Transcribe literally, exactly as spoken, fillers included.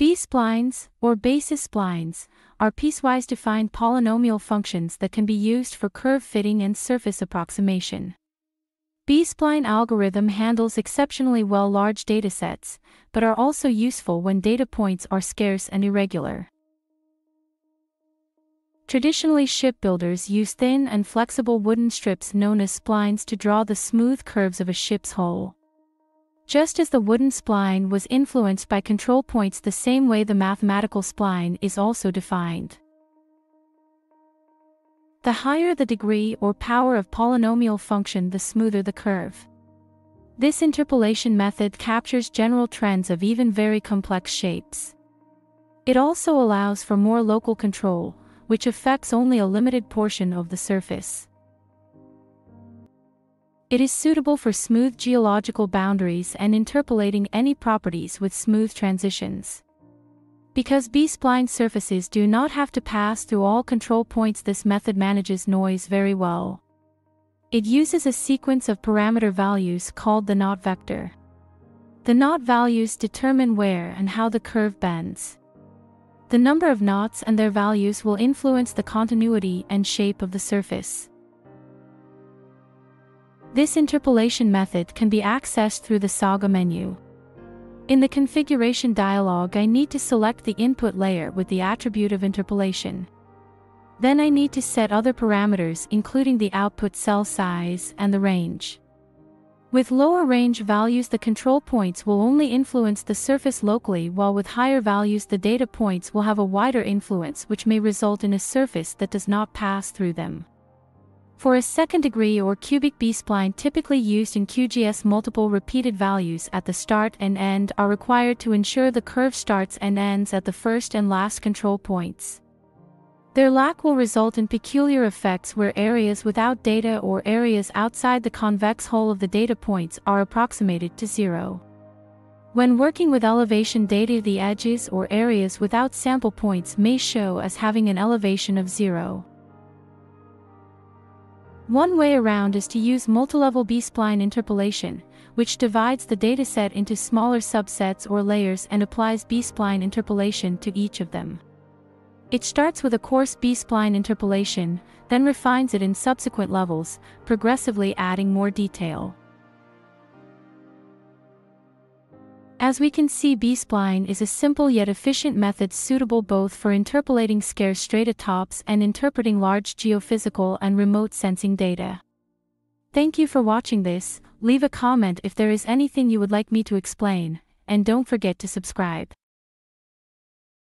B-splines, or basis splines, are piecewise defined polynomial functions that can be used for curve fitting and surface approximation. B-spline algorithm handles exceptionally well large datasets, but are also useful when data points are scarce and irregular. Traditionally, shipbuilders use thin and flexible wooden strips known as splines to draw the smooth curves of a ship's hull. Just as the wooden spline was influenced by control points, the same way the mathematical spline is also defined. The higher the degree or power of polynomial function, the smoother the curve. This interpolation method captures general trends of even very complex shapes. It also allows for more local control, which affects only a limited portion of the surface. It is suitable for smooth geological boundaries and interpolating any properties with smooth transitions. Because B-spline surfaces do not have to pass through all control points, this method manages noise very well. It uses a sequence of parameter values called the knot vector. The knot values determine where and how the curve bends. The number of knots and their values will influence the continuity and shape of the surface. This interpolation method can be accessed through the Saga menu. In the configuration dialog, I need to select the input layer with the attribute of interpolation. Then I need to set other parameters, including the output cell size and the range. With lower range values, the control points will only influence the surface locally, while with higher values the data points will have a wider influence, which may result in a surface that does not pass through them. For a second degree or cubic B-spline typically used in Q G I S, multiple repeated values at the start and end are required to ensure the curve starts and ends at the first and last control points. Their lack will result in peculiar effects where areas without data or areas outside the convex hull of the data points are approximated to zero. When working with elevation data, the edges or areas without sample points may show as having an elevation of zero. One way around is to use multilevel B-spline interpolation, which divides the dataset into smaller subsets or layers and applies B-spline interpolation to each of them. It starts with a coarse B-spline interpolation, then refines it in subsequent levels, progressively adding more detail. As we can see, B-spline is a simple yet efficient method suitable both for interpolating scarce strata tops and interpreting large geophysical and remote sensing data. Thank you for watching this. Leave a comment if there is anything you would like me to explain, and don't forget to subscribe.